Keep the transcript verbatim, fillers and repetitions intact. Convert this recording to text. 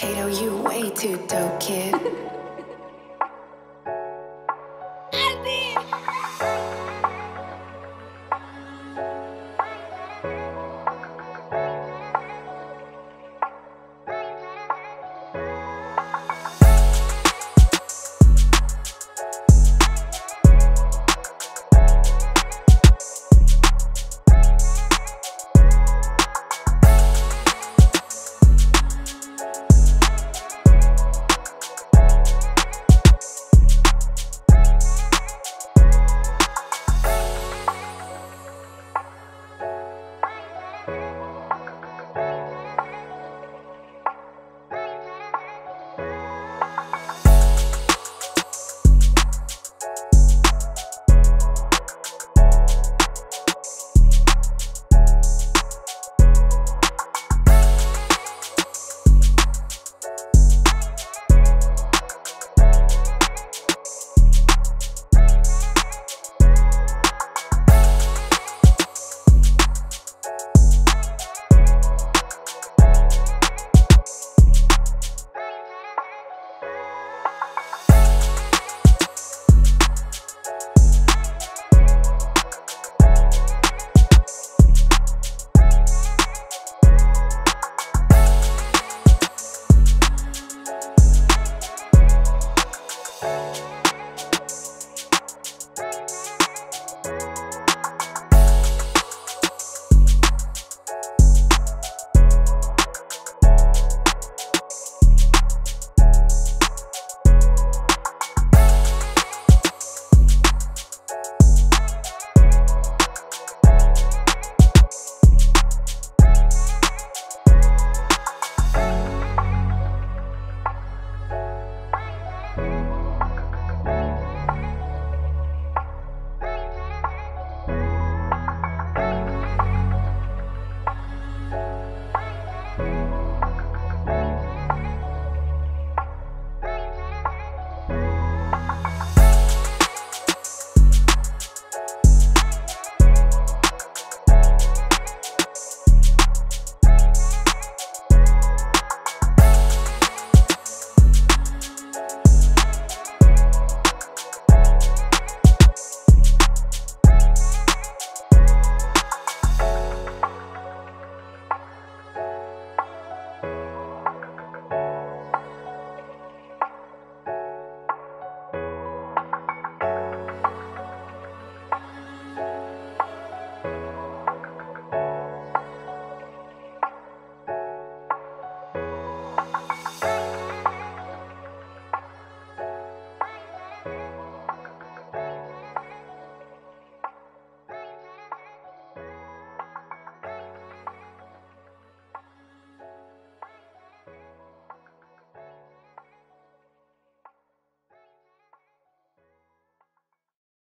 Kado, you way too dope, kid.